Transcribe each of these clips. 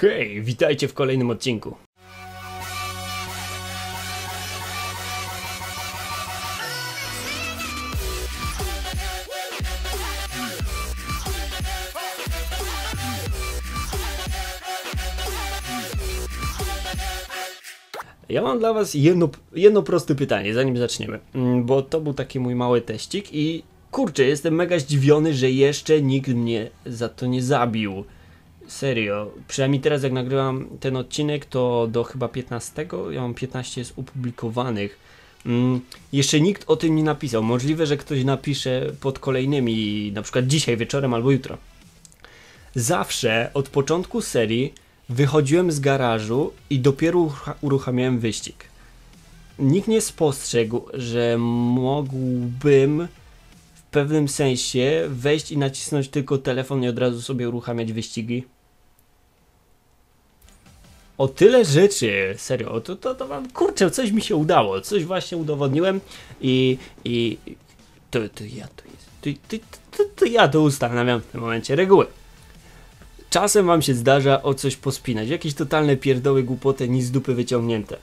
Hej, witajcie w kolejnym odcinku. Ja mam dla was jedno proste pytanie, zanim zaczniemy, bo to był taki mój mały teścik i kurczę, jestem mega zdziwiony, że jeszcze nikt mnie za to nie zabił. Serio, przynajmniej teraz jak nagrywam ten odcinek, to do chyba 15, ja mam 15 jest opublikowanych. Jeszcze nikt o tym nie napisał, możliwe, że ktoś napisze pod kolejnymi, na przykład dzisiaj wieczorem albo jutro. Zawsze od początku serii wychodziłem z garażu i dopiero uruchamiałem wyścig. Nikt nie spostrzegł, że mógłbym w pewnym sensie wejść i nacisnąć tylko telefon i od razu sobie uruchamiać wyścigi. O tyle rzeczy, serio, to wam, kurczę, coś mi się udało, coś właśnie udowodniłem to ja to ustanawiam w tym momencie reguły. Czasem wam się zdarza o coś pospinać, jakieś totalne pierdoły, głupoty, nic z dupy wyciągnięte.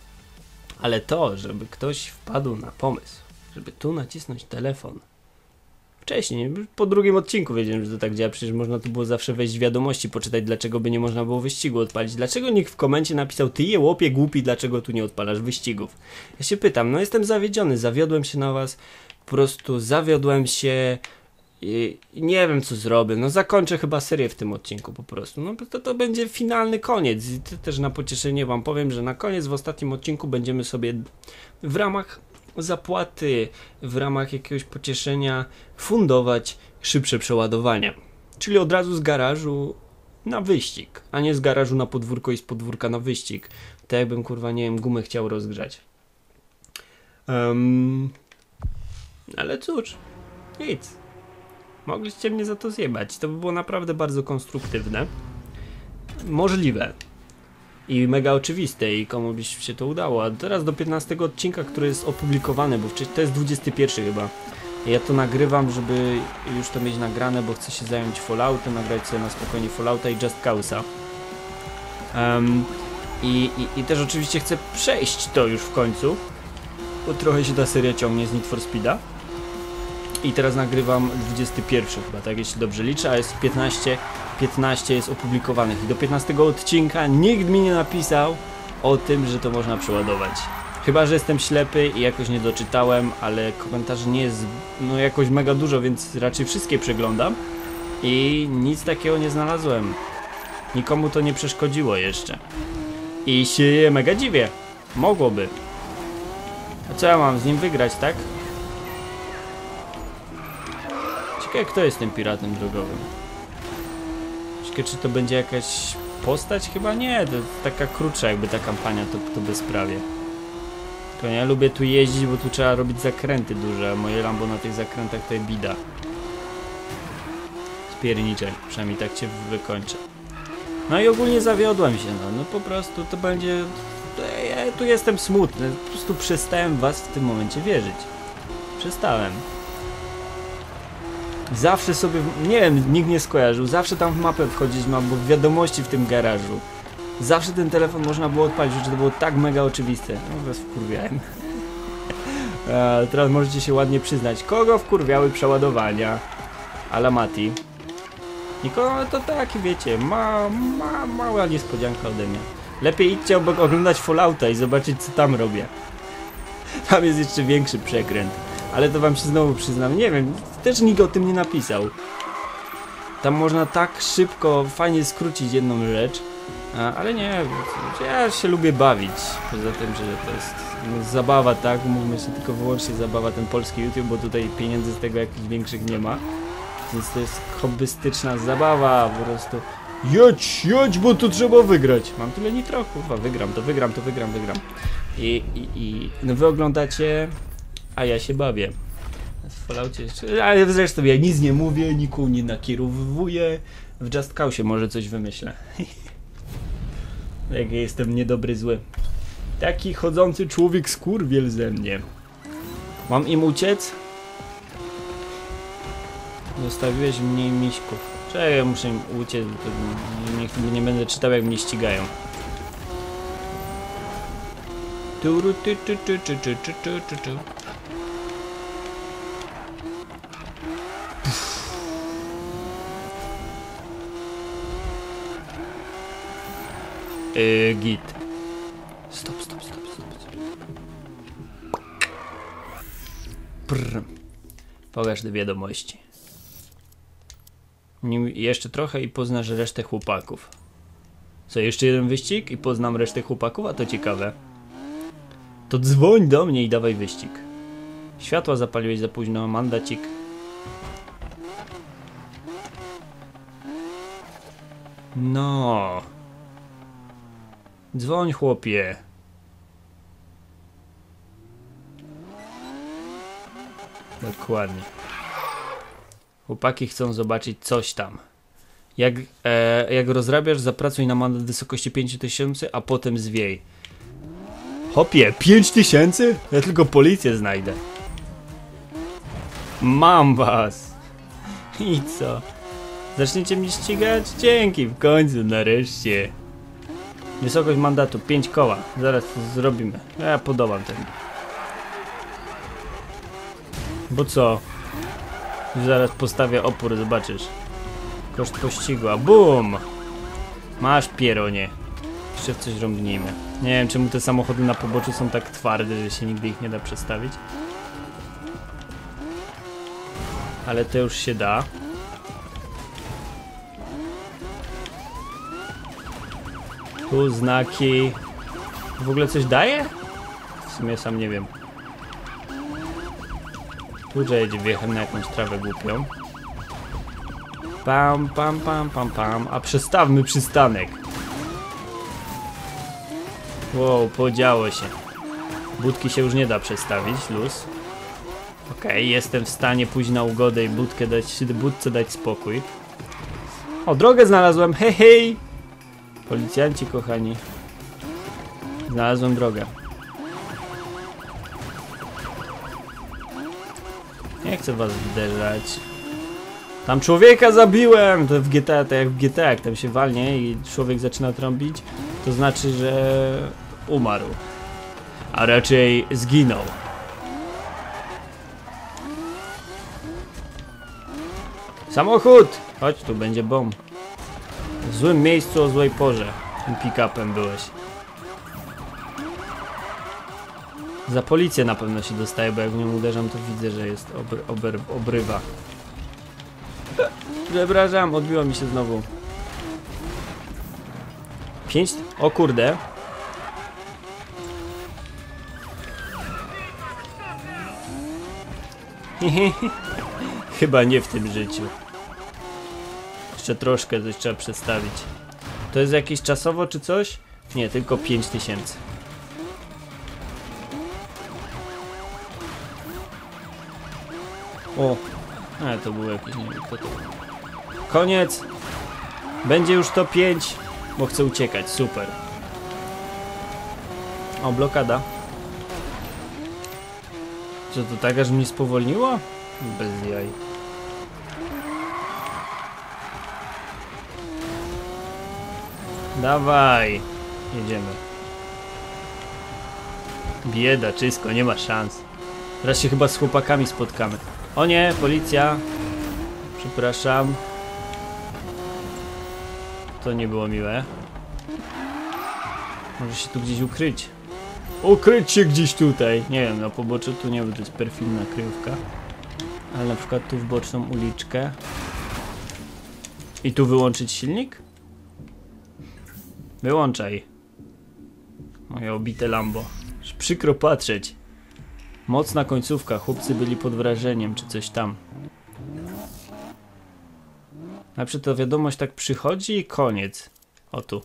Ale to, żeby ktoś wpadł na pomysł, żeby tu nacisnąć telefon. Wcześniej, po drugim odcinku wiedziałem, że to tak działa, przecież można tu było zawsze wejść w wiadomości, poczytać, dlaczego by nie można było wyścigu odpalić. Dlaczego nikt w komencie napisał, ty je łopie głupi, dlaczego tu nie odpalasz wyścigów? Ja się pytam, no jestem zawiedziony, zawiodłem się na was, po prostu zawiodłem się. I nie wiem co zrobię, no zakończę chyba serię w tym odcinku po prostu, no to będzie finalny koniec i też na pocieszenie wam powiem, że na koniec w ostatnim odcinku będziemy sobie w ramach zapłaty, w ramach jakiegoś pocieszenia fundować szybsze przeładowanie, czyli od razu z garażu na wyścig, a nie z garażu na podwórko i z podwórka na wyścig, tak jakbym kurwa nie wiem gumę chciał rozgrzać, ale cóż, nic. Mogliście mnie za to zjebać, to by było naprawdę bardzo konstruktywne, możliwe i mega oczywiste i komu byś się to udało, a teraz do 15 odcinka, który jest opublikowany, bo to jest 21 chyba, ja to nagrywam, żeby już to mieć nagrane, bo chcę się zająć Falloutem, nagrać sobie na spokojnie Fallouta i Just Cause'a. I też oczywiście chcę przejść to już w końcu, bo trochę się ta seria ciągnie z Need for Speed'a. I teraz nagrywam 21 chyba, tak jeśli dobrze liczę, a jest 15 jest opublikowanych i do 15 odcinka nikt mi nie napisał o tym, że to można przeładować. Chyba, że jestem ślepy i jakoś nie doczytałem, ale komentarzy nie jest no jakoś mega dużo, więc raczej wszystkie przeglądam i nic takiego nie znalazłem. Nikomu to nie przeszkodziło jeszcze. I się mega dziwię. Mogłoby. A co ja mam z nim wygrać, tak? Ciekawe, kto jest tym piratem drogowym? Ciekawe, czy to będzie jakaś postać? Chyba nie, to taka krótsza jakby ta kampania, to bezprawie. To ja lubię tu jeździć, bo tu trzeba robić zakręty duże, a moje Lambo na tych zakrętach to jest bida. Spierniczek, przynajmniej tak cię wykończę. No i ogólnie zawiodłem się, no po prostu to będzie... Ja tu jestem smutny, po prostu przestałem was w tym momencie wierzyć. Przestałem. Zawsze sobie, nie wiem, nikt nie skojarzył, zawsze tam w mapę wchodzić mam, bo w wiadomości w tym garażu. Zawsze ten telefon można było odpalić, że to było tak mega oczywiste. No was wkurwiałem. Teraz możecie się ładnie przyznać, kogo wkurwiały przeładowania. Ala Mati. Nikogo, to taki wiecie, mała niespodzianka ode mnie. Lepiej idźcie obok oglądać Fallouta i zobaczyć co tam robię. Tam jest jeszcze większy przekręt. Ale to wam się znowu przyznam, nie wiem, też nikt o tym nie napisał. Tam można tak szybko, fajnie skrócić jedną rzecz, ale nie, ja się lubię bawić. Poza tym, że to jest no, zabawa, tak? Mówmy się tylko wyłącznie zabawa, ten polski YouTube, bo tutaj pieniędzy z tego jakichś większych nie ma. Więc to jest hobbystyczna zabawa, po prostu. Jedź, bo tu trzeba wygrać. Mam tyle nitro, kurwa, wygram. No wy oglądacie... A ja się bawię. W Falloutie jeszcze... Ale zresztą ja nic nie mówię, nikogo nie nakierowuję. W Just Cause'ie może coś wymyślę. Jak ja jestem niedobry, zły. Taki chodzący człowiek skurwiel ze mnie. Mam im uciec? Zostawiłeś mniej miśków. Czekaj, ja muszę im uciec, nie będę czytał, jak mnie ścigają. Git. Stop. Prr. Pokaż te wiadomości. Jeszcze trochę i poznasz resztę chłopaków. Co, jeszcze jeden wyścig i poznam resztę chłopaków? A to ciekawe. To dzwoń do mnie i dawaj wyścig. Światła zapaliłeś za późno, mandacik. No. Dzwoń, chłopie. Dokładnie. Chłopaki chcą zobaczyć coś tam. Jak rozrabiasz, zapracuj na mandat w wysokości 5000, a potem zwiej. Hopie, 5000? Ja tylko policję znajdę. Mam was. I co? Zaczniecie mnie ścigać? Dzięki, w końcu, nareszcie. Wysokość mandatu, 5 koła. Zaraz to zrobimy. Ja podobam ten. Bo co? Zaraz postawię opór, zobaczysz. Koszt pościgu, a BUM! Masz pieronie. Jeszcze w coś rąbnijmy. Nie wiem, czemu te samochody na poboczu są tak twarde, że się nigdy ich nie da przestawić. Ale to już się da. Tu znaki. W ogóle coś daje? W sumie sam nie wiem. Kurczę, jedzie, wjechałem na jakąś trawę głupią. Pam. A przestawmy przystanek. Wow, podziało się. Budki się już nie da przestawić, luz. Okej, jestem w stanie pójść na ugodę i budce dać spokój. O, drogę znalazłem, hej hej! Policjanci kochani. Znalazłem drogę. Nie chcę was wderzać. Tam człowieka zabiłem! To w GTA, to jak w GTA, jak tam się walnie i człowiek zaczyna trąbić, to znaczy, że umarł. A raczej zginął. Samochód! Chodź, tu będzie bomb. W złym miejscu o złej porze. Tym pick-upem byłeś. Za policję na pewno się dostaję, bo jak w nią uderzam, to widzę, że jest obrywa. Przepraszam, odbiło mi się znowu. 5? O kurde. Chyba nie w tym życiu. Jeszcze troszkę coś trzeba przestawić. To jest jakieś czasowo czy coś? Nie, tylko 5000. O, ale to było jakieś, nie wiem, kto to. Koniec. Będzie już to 5, bo chcę uciekać, super. O, blokada. Co to tak, aż mnie spowolniło? Bez jaj. Dawaj, jedziemy. Bieda, czysko, nie ma szans. Teraz się chyba z chłopakami spotkamy. O nie, policja. Przepraszam. To nie było miłe. Może się tu gdzieś ukryć. Ukryć się gdzieś tutaj. Nie wiem, na poboczu tu nie wiem, to jest perfidna kryjówka. Ale na przykład tu w boczną uliczkę. I tu wyłączyć silnik? Wyłączaj. Moje obite Lambo. Aż przykro patrzeć. Mocna końcówka, chłopcy byli pod wrażeniem, czy coś tam. Na przykład ta wiadomość tak przychodzi i koniec. O tu.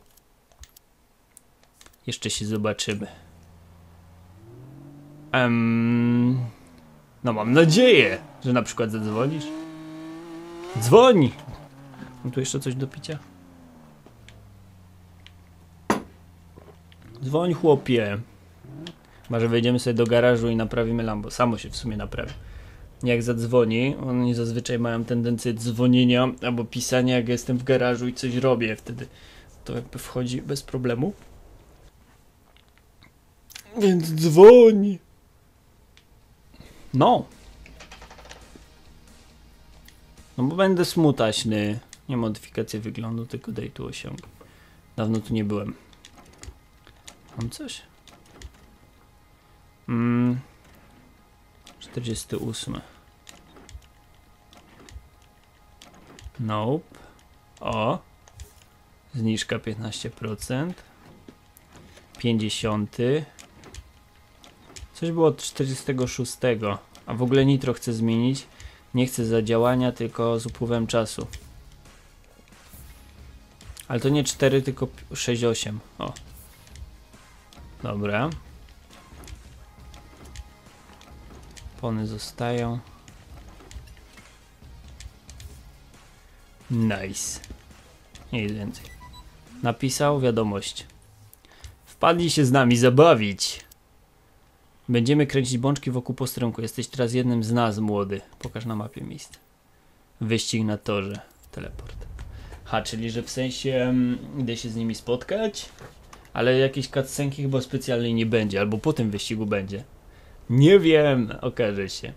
Jeszcze się zobaczymy. No mam nadzieję, że na przykład zadzwonisz. Dzwoń! Mam tu jeszcze coś do picia? Dzwoń, chłopie. Chyba, że wejdziemy sobie do garażu i naprawimy Lambo. Samo się w sumie naprawi. jak zadzwoni. Oni zazwyczaj mają tendencję dzwonienia albo pisania, jak jestem w garażu i coś robię, wtedy to jakby wchodzi bez problemu. Więc dzwoni. No. No bo będę smutaśny. Nie modyfikację wyglądu, tylko daj tu osiąg. Dawno tu nie byłem. Mam coś? 48. Nope. O. Zniżka 15%. 50. Coś było od 46. A w ogóle nitro chcę zmienić. Nie chcę zadziałania, tylko z upływem czasu. Ale to nie 4, tylko 6,8. O. Dobra. Pony zostają. Nice. Nic więcej. Napisał wiadomość. Wpadli się z nami zabawić. Będziemy kręcić bączki wokół posterunku. Jesteś teraz jednym z nas, młody. Pokaż na mapie miejsce. Wyścig na torze. Teleport. Ha, czyli że w sensie idę się z nimi spotkać, ale jakiejś cutscenki chyba specjalnej nie będzie, albo po tym wyścigu będzie. Nie wiem, okaże się.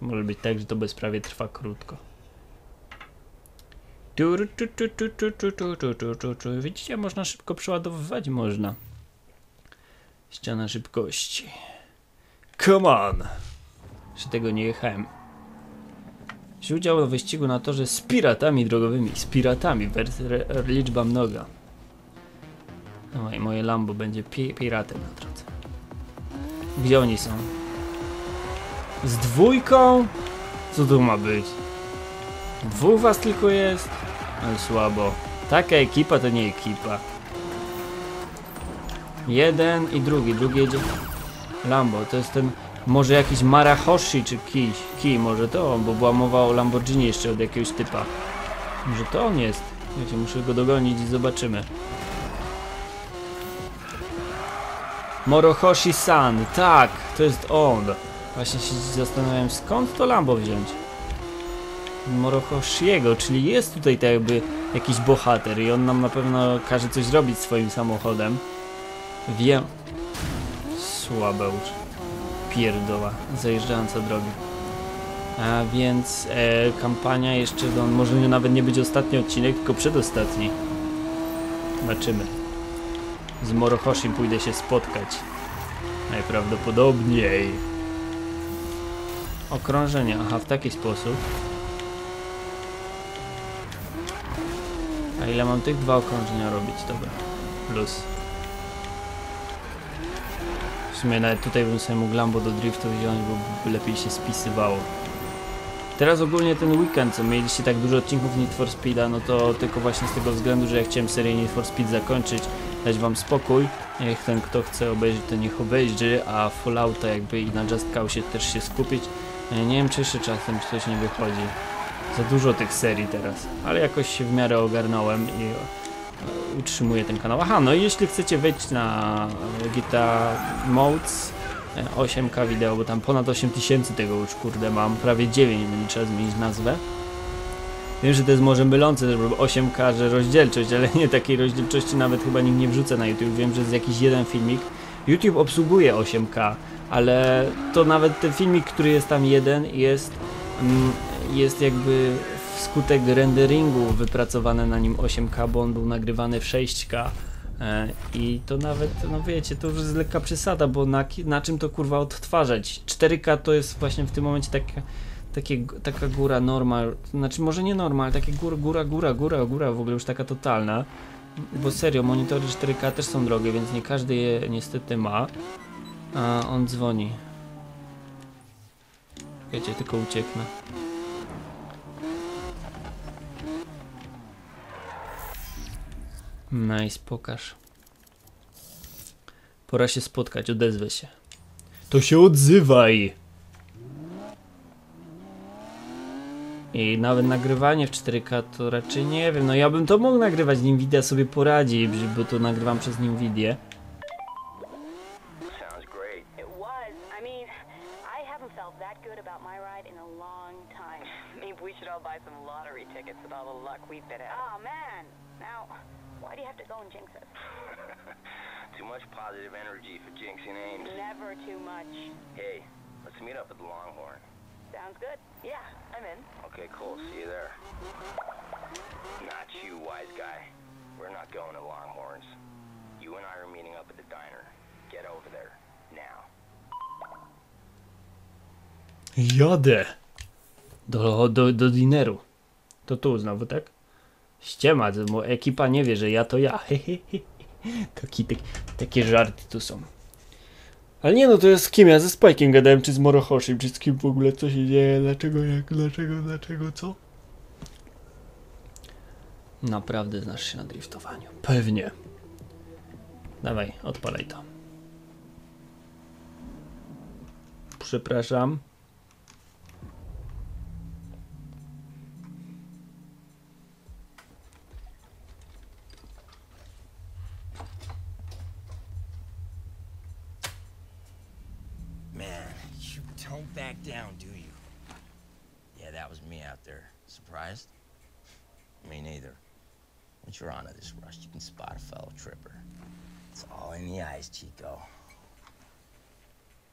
To może być tak, że to bezprawie trwa krótko. Widzicie, można szybko przeładowywać, można. Ściana szybkości. Come on! Jeszcze tego nie jechałem. Udział w wyścigu na torze z piratami drogowymi. Z piratami. Liczba mnoga. No i moje Lambo będzie piratem na drodze. Gdzie oni są? Z dwójką? Co tu ma być? Dwóch was tylko jest? Ale słabo. Taka ekipa to nie ekipa. Jeden i drugi. Drugi jedzie Lambo. To jest ten... Może jakiś Morohoshi czy Kij, może to, bo była mowa o Lamborghini jeszcze od jakiegoś typa. Może to on jest. Wiecie, muszę go dogonić i zobaczymy. Morohoshi-san, tak, to jest on. Właśnie się zastanawiałem, skąd to Lambo wziąć. Morihoshiego, czyli jest tutaj tak jakby jakiś bohater i on nam na pewno każe coś zrobić swoim samochodem. Wiem. Słabe uczy. Pierdoła, zajeżdżająca drogi. A więc kampania jeszcze, no, może nawet nie być ostatni odcinek, tylko przedostatni. Zobaczymy. Z Morohoshi pójdę się spotkać. Najprawdopodobniej. Okrążenie, aha, w taki sposób. A ile mam tych? 2 okrążenia robić, dobra. Plus. W sumie nawet tutaj bym sobie mógł Lambo do driftu wziąć, bo lepiej się spisywało. Teraz ogólnie ten weekend, co mieliście tak dużo odcinków Need for Speed'a, no to tylko właśnie z tego względu, że ja chciałem serię Need for Speed zakończyć, dać wam spokój. Niech ten kto chce obejrzeć, to niech obejrzy, a Fallouta jakby i na Just Cause też się skupić. Nie wiem, czy jeszcze czasem coś nie wychodzi. Za dużo tych serii teraz, ale jakoś się w miarę ogarnąłem i... utrzymuje ten kanał. Aha, no i jeśli chcecie wejść na GitaMods 8K wideo, bo tam ponad 8000 tego już, kurde, mam prawie 9, będzie trzeba zmienić nazwę. Wiem, że to jest może mylące, że 8K, że rozdzielczość, ale nie takiej rozdzielczości nawet chyba nikt nie wrzuca na YouTube. Wiem, że jest jakiś jeden filmik. YouTube obsługuje 8K, ale to nawet ten filmik, który jest tam jeden, jest jakby wskutek renderingu wypracowane na nim 8K, bo on był nagrywany w 6K i to nawet, no wiecie, to już jest lekka przesada, bo na czym to kurwa odtwarzać? 4K to jest właśnie w tym momencie taka góra norma, znaczy może nie norma, ale takie góra w ogóle już taka totalna, bo serio, monitory 4K też są drogie, więc nie każdy je niestety ma. A on dzwoni. Wiecie, tylko ucieknę. Nice, pokaż. Pora się spotkać, odezwę się. To się odzywaj! I nawet nagrywanie w 4K to raczej nie wiem. No ja bym to mógł nagrywać, NVIDIA sobie poradzi, bo to nagrywam przez NVIDIA. good about my ride in a long time. Maybe we should all buy some lottery tickets with all the luck we've been at. Oh, man. Now, why do you have to go and jinx us? Too much positive energy for jinxing aims. Never too much. Hey, let's meet up at the Longhorn. Sounds good. Yeah, I'm in. Okay, cool. See you there. Not you, wise guy. We're not going to Longhorns. You and I are meeting up at the diner. Get over there. Now. Jadę do dineru. To tu znowu, tak? Ściema, bo ekipa nie wie, że ja to ja. Takie żarty tu są. Ale nie no, to jest z kim? Ja ze Spike'em gadałem, czy z Morohoshim, czy z kim w ogóle, co się dzieje, dlaczego, jak, dlaczego, co? Naprawdę znasz się na driftowaniu. Pewnie. Dawaj, odpalaj to. Przepraszam. Down, do you? Yeah, that was me out there. Surprised? Me neither. Once you're onto this rush, you can spot a fellow tripper. It's all in the eyes, Chico.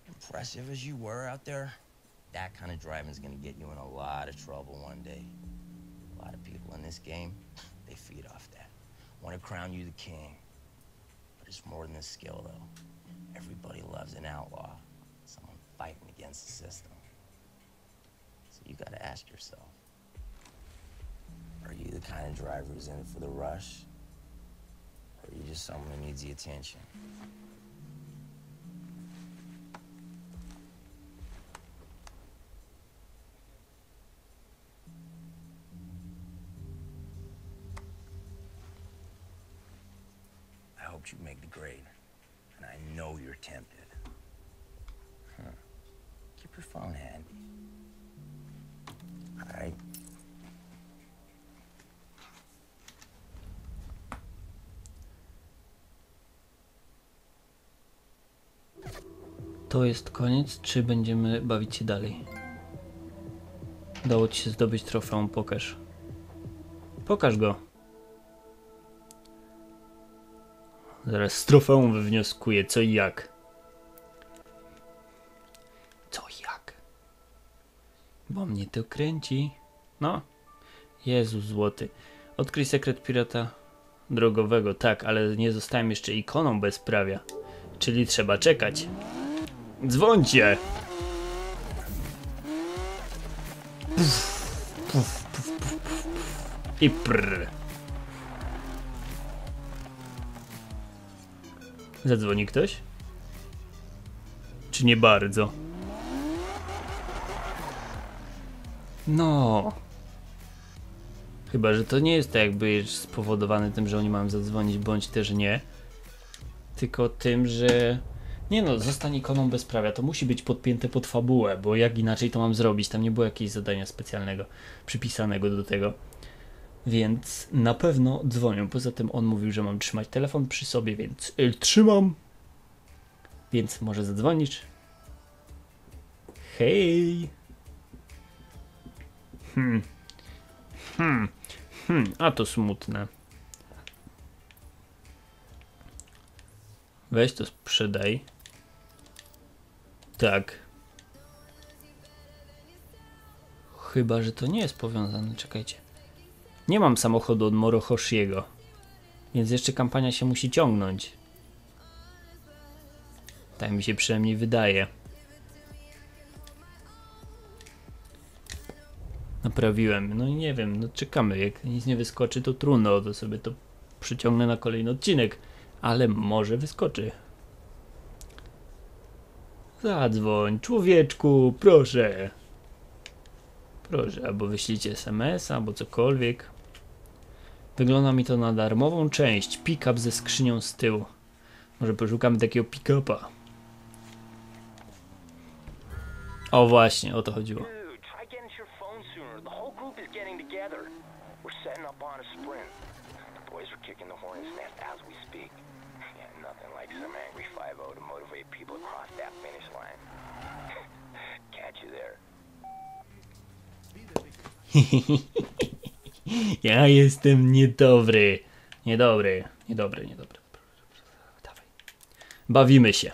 Impressive as you were out there, that kind of driving's gonna get you in a lot of trouble one day. A lot of people in this game, they feed off that. Want to crown you the king. But it's more than a skill, though. Everybody loves an outlaw. Someone fighting against the system. You gotta ask yourself, are you the kind of driver who's in it for the rush? Or are you just someone who needs the attention? I hope you make the grade, and I know you're tempted. Huh. Keep your phone handy. Alright. To jest koniec, czy będziemy bawić się dalej? Udało ci się zdobyć trofeum, pokaż. Pokaż go. Zaraz z trofeum wywnioskuję, co i jak. Bo mnie to kręci. No. Jezus złoty. Odkryj sekret pirata drogowego. Tak, ale nie zostałem jeszcze ikoną bezprawia. Czyli trzeba czekać. Dzwońcie! Puf, puf, puf, puf, puf. I prr. Zadzwoni ktoś? Czy nie bardzo? No, chyba że to nie jest tak jakby spowodowane tym, że oni mają zadzwonić, bądź też nie, tylko tym, że nie no, zostanie ikoną bezprawia, to musi być podpięte pod fabułę, bo jak inaczej to mam zrobić, tam nie było jakiegoś zadania specjalnego przypisanego do tego, więc na pewno dzwonią. Poza tym on mówił, że mam trzymać telefon przy sobie, więc trzymam, więc może zadzwonisz. Hej. A to smutne. Weź to sprzedaj. Tak. Chyba że to nie jest powiązane, czekajcie. Nie mam samochodu od Morohoshiego, więc jeszcze kampania się musi ciągnąć. Tak mi się przynajmniej wydaje. Naprawiłem, no i nie wiem, no czekamy, jak nic nie wyskoczy, to trudno, to sobie to przyciągnę na kolejny odcinek, ale może wyskoczy. Zadzwoń, człowieczku, proszę. Proszę, albo wyślijcie SMS, albo cokolwiek. Wygląda mi to na darmową część, pick-up ze skrzynią z tyłu. Może poszukamy takiego pick-upa. O właśnie, o to chodziło. Ja jestem niedobry. Niedobry. Dawaj. Bawimy się.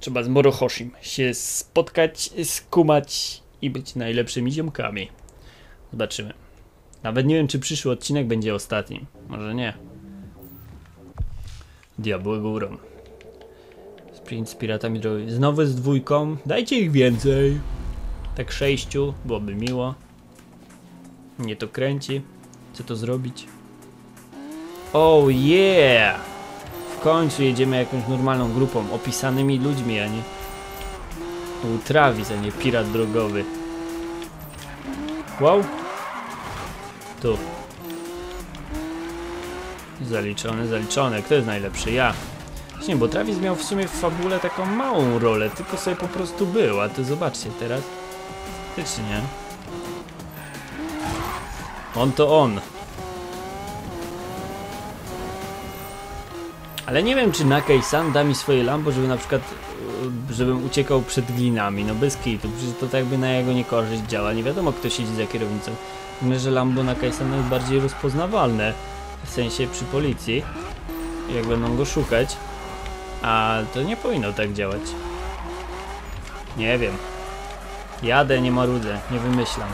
Trzeba z Morohoshim się spotkać, skumać i być najlepszymi ziomkami. Zobaczymy. Nawet nie wiem, czy przyszły odcinek będzie ostatnim. Może nie. Diabły górą. Sprint z piratami drogi. Znowu z dwójką. Dajcie ich więcej. Tak 6. Byłoby miło. Mnie to kręci. Co to zrobić? Oh yeah! W końcu jedziemy jakąś normalną grupą. Opisanymi ludźmi, a nie... Travis, a nie pirat drogowy. Wow! Tu. Zaliczone. Kto jest najlepszy? Ja. Właśnie, bo Travis miał w sumie w fabule taką małą rolę, tylko sobie po prostu był, a to zobaczcie teraz. Faktycznie. On to on. Ale nie wiem, czy Nakei-san da mi swoje Lambo, żeby na przykład, żebym uciekał przed glinami. No bez kitu, przecież to tak by na jego niekorzyść działa. Nie wiadomo, kto siedzi za kierownicą. Myślę, że Lambo Nakei-sana jest bardziej rozpoznawalne. W sensie przy policji, jak będą go szukać. A to nie powinno tak działać. Nie wiem. Jadę, nie marudzę, nie wymyślam.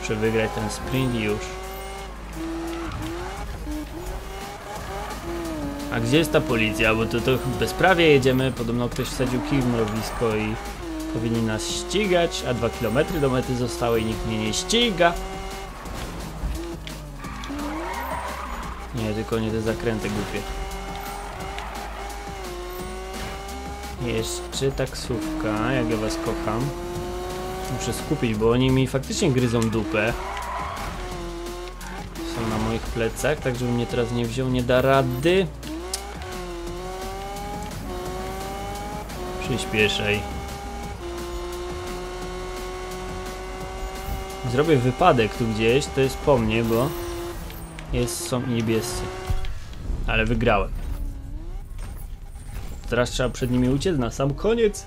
Muszę wygrać ten sprint i już. A gdzie jest ta policja? Bo to bezprawie jedziemy. Podobno ktoś wsadził kij w mrowisko i powinni nas ścigać. A 2 km do mety zostały i nikt mnie nie ściga. Nie, tylko nie te zakręty głupie. Jeszcze taksówka, jak ja was kocham. Muszę skupić, bo oni mi faktycznie gryzą dupę. Są na moich plecach, tak żeby mnie teraz nie wziął, nie da rady. Przyspieszaj. Zrobię wypadek tu gdzieś, to jest po mnie, bo są niebiescy. Ale wygrałem. Teraz trzeba przed nimi uciec na sam koniec.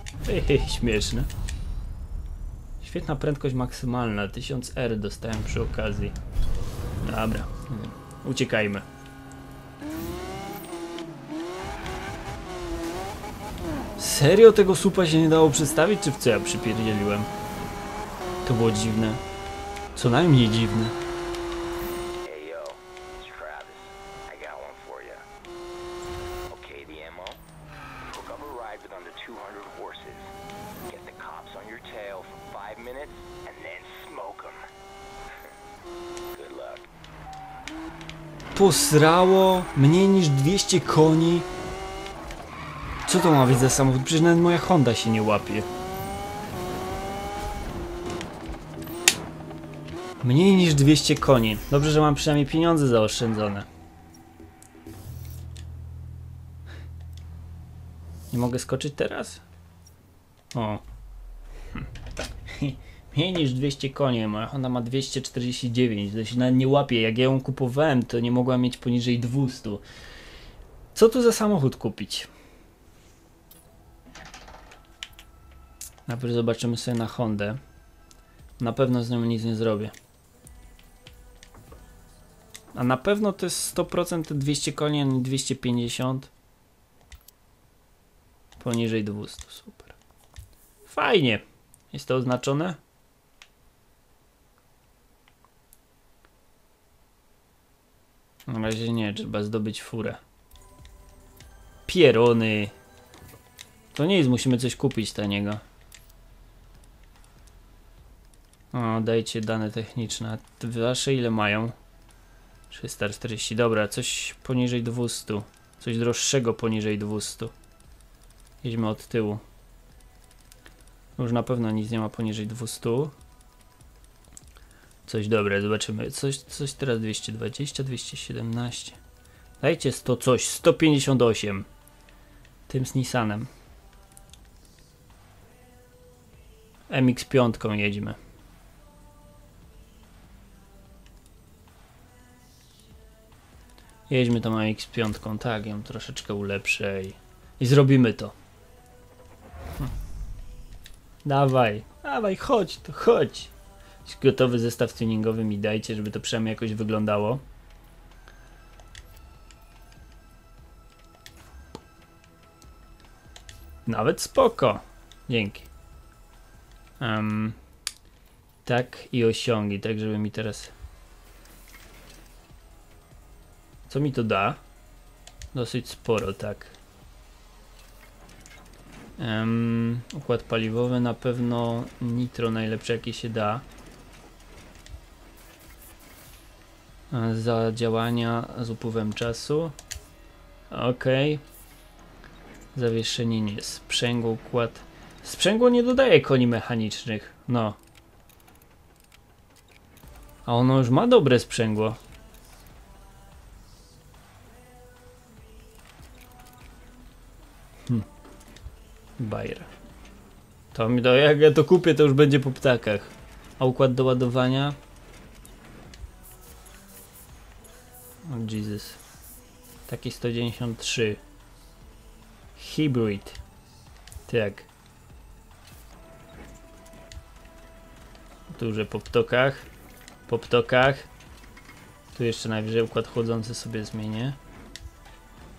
Śmieszne. Świetna prędkość maksymalna, 1000 R dostałem przy okazji. Dobra, uciekajmy. Serio tego supa się nie dało przedstawić, czy w co ja przypierdzieliłem? To było dziwne. Co najmniej dziwne. Posrało mniej niż 200 koni. Co to ma być za samochód? Przecież nawet moja Honda się nie łapie. Mniej niż 200 koni. Dobrze, że mam przynajmniej pieniądze zaoszczędzone. Nie mogę skoczyć teraz? O. Mniej niż 200 koni, ona ma 249, to się nawet nie łapie. Jak ja ją kupowałem, to nie mogła mieć poniżej 200. Co tu za samochód kupić? Najpierw zobaczymy sobie na Hondę. Na pewno z nią nic nie zrobię. A na pewno to jest 100% 200 koni, a nie 250. Poniżej 200, super. Fajnie. Jest to oznaczone? Na razie nie, trzeba zdobyć furę. Pierony. To nic, musimy coś kupić taniego. O, dajcie dane techniczne. Wasze ile mają? 340, dobra, coś poniżej 200. Coś droższego poniżej 200. Jedźmy od tyłu. Już na pewno nic nie ma poniżej 200. Coś dobre, zobaczymy. Coś teraz 220, 217. Dajcie 100 coś, 158. Tym z Nissanem. MX5 jedźmy. Jedźmy tą MX5, tak, ją troszeczkę ulepszę i I zrobimy to. Dawaj, dawaj, chodź, to chodź. Gotowy zestaw tuningowy mi dajcie, żeby to przynajmniej jakoś wyglądało. Nawet spoko. Dzięki. Tak i osiągi, tak żeby mi teraz... Co mi to da? Dosyć sporo, tak. Układ paliwowy na pewno nitro najlepsze jakie się da. Za działania z upływem czasu. Ok. Zawieszenie nie. Sprzęgło, układ. Sprzęgło nie dodaje koni mechanicznych. No. A ono już ma dobre sprzęgło. Bajer. To mi jak ja to kupię, to już będzie po ptakach. A układ do ładowania? Oh Jesus. Taki 193. Hybrid. Tak. Duże po ptokach. Po ptokach. Tu jeszcze najwyżej układ chłodzący sobie zmienię.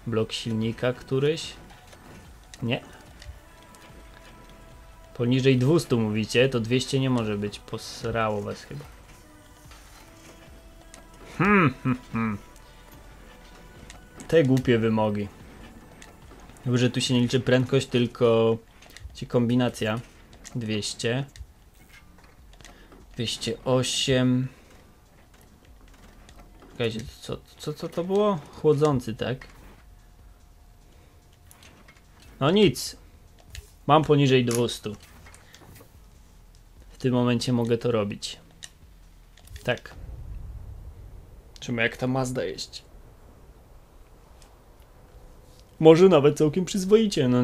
Blok silnika któryś? Nie. Poniżej 200 mówicie, to 200 nie może być. Posrało was chyba. Te głupie wymogi. Dobrze, tu się nie liczy prędkość, tylko ci kombinacja. 200. 208. Czekajcie, co to było? Chłodzący, tak? No nic. Mam poniżej 200. W tym momencie mogę to robić. Tak. Czemu jak ta Mazda jeździ? Może nawet całkiem przyzwoicie. No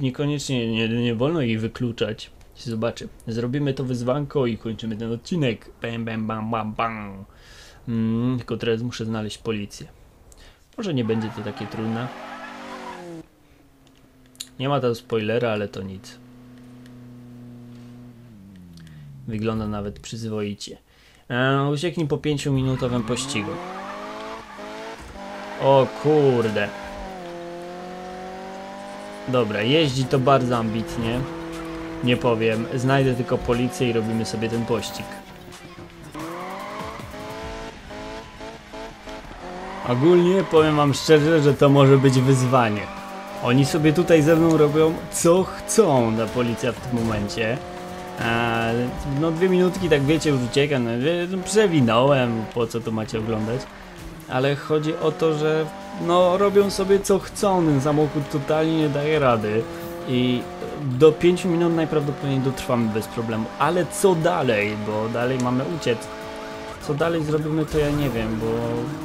niekoniecznie nie wolno jej wykluczać. Zobaczy. Zrobimy to wyzwanko i kończymy ten odcinek. Bam, bam, bam, bam, bam. Tylko teraz muszę znaleźć policję. Może nie będzie to takie trudne. Nie ma tam spoilera, ale to nic. Wygląda nawet przyzwoicie. Ucieknij po 5-minutowym pościgu. O kurde. Dobra, jeździ to bardzo ambitnie. Nie powiem, znajdę tylko policję i robimy sobie ten pościg. Ogólnie powiem wam szczerze, że to może być wyzwanie. Oni sobie tutaj ze mną robią co chcą, ta policja w tym momencie. No 2 minutki, tak wiecie, już uciekam, no, przewinąłem, po co to macie oglądać. Ale chodzi o to, że no robią sobie co chcą, ten samochód totalnie nie daje rady. I do 5 minut najprawdopodobniej dotrwamy bez problemu. Ale co dalej, bo dalej mamy uciec. Co dalej zrobimy, to ja nie wiem,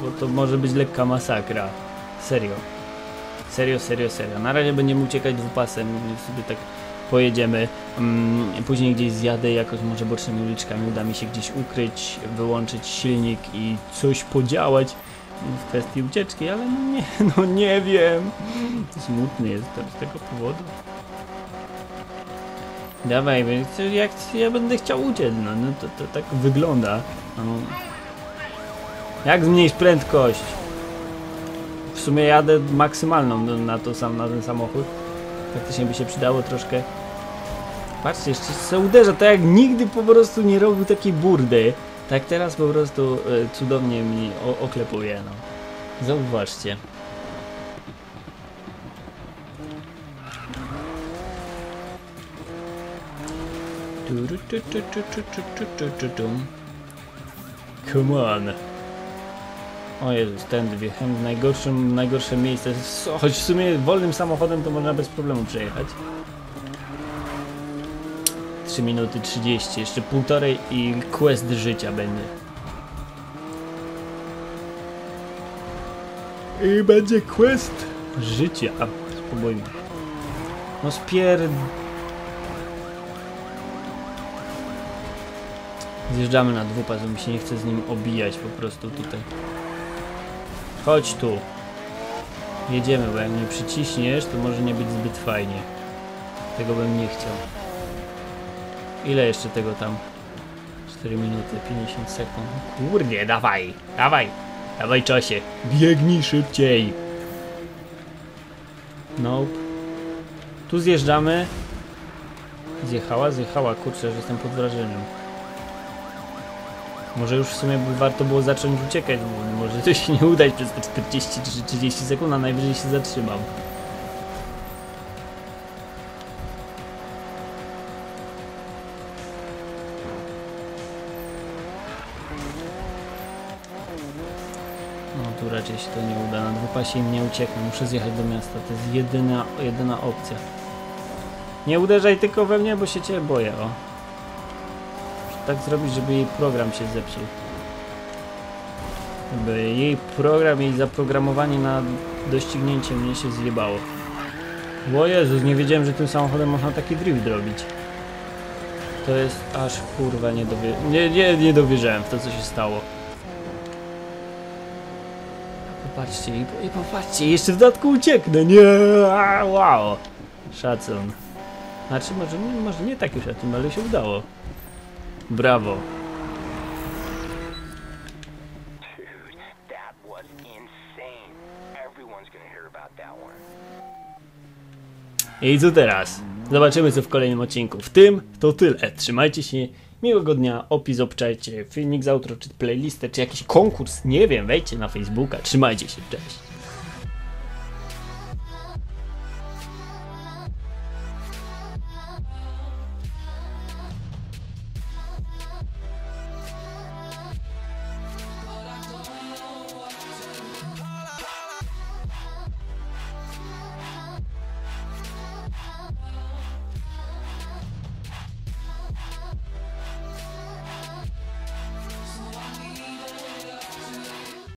bo to może być lekka masakra. Serio. Serio, serio, serio. Na razie będziemy uciekać dwupasem, sobie tak pojedziemy. Później gdzieś zjadę, jakoś może bocznymi uliczkami uda mi się gdzieś ukryć, wyłączyć silnik i coś podziałać w kwestii ucieczki, ale no nie wiem. Smutny jestem z tego powodu. Dawaj, jak ja będę chciał uciec, no to tak wygląda. No. Jak zmniejsz prędkość? W sumie jadę maksymalną na ten samochód. Faktycznie by się przydało troszkę. Patrzcie, jeszcze się uderza, tak jak nigdy po prostu nie robił takiej burdy. Tak teraz po prostu cudownie mi oklepuje, no. Zauważcie. Come on. O Jezus, tędy wjechałem w najgorsze miejsce, choć w sumie wolnym samochodem to można bez problemu przejechać. 3 minuty 30, jeszcze 1,5 i quest życia będzie. I będzie quest życia. Spróbujmy. No zjeżdżamy na dwupas, bo mi się nie chce z nim obijać po prostu tutaj. Chodź tu. jedziemy, bo jak mnie przyciśniesz, to może nie być zbyt fajnie. Tego bym nie chciał. Ile jeszcze tego tam? 4 minuty, 50 sekund. Kurde, dawaj, dawaj, dawaj czasie. Biegnij szybciej. Nope. Tu zjeżdżamy. Zjechała, zjechała, kurczę, że jestem pod wrażeniem. Może już w sumie warto było zacząć uciekać, bo może to się nie udać przez te 40 czy 30 sekund, a najwyżej się zatrzymam. No tu raczej się to nie uda, na dwupasie im nie ucieknę, muszę zjechać do miasta, to jest jedyna opcja. Nie uderzaj tylko we mnie, bo się cię boję, o. Muszę tak zrobić, żeby jej program się zepsuł. Żeby jej program, jej zaprogramowanie na doścignięcie mnie się zjebało. O Jezus, nie wiedziałem, że tym samochodem można taki drift robić. To jest aż kurwa nie dowierzałem w to, co się stało. Popatrzcie, i popatrzcie, jeszcze w dodatku ucieknę, nie, wow. Szacun. Znaczy, może nie taki szacun, ale się udało. Brawo. I co teraz? Zobaczymy co w kolejnym odcinku. W tym to tyle. Trzymajcie się. Miłego dnia. Opis obczajcie. Filmik z outro, czy playlistę, czy jakiś konkurs. Nie wiem. Wejdźcie na Facebooka. Trzymajcie się. Cześć.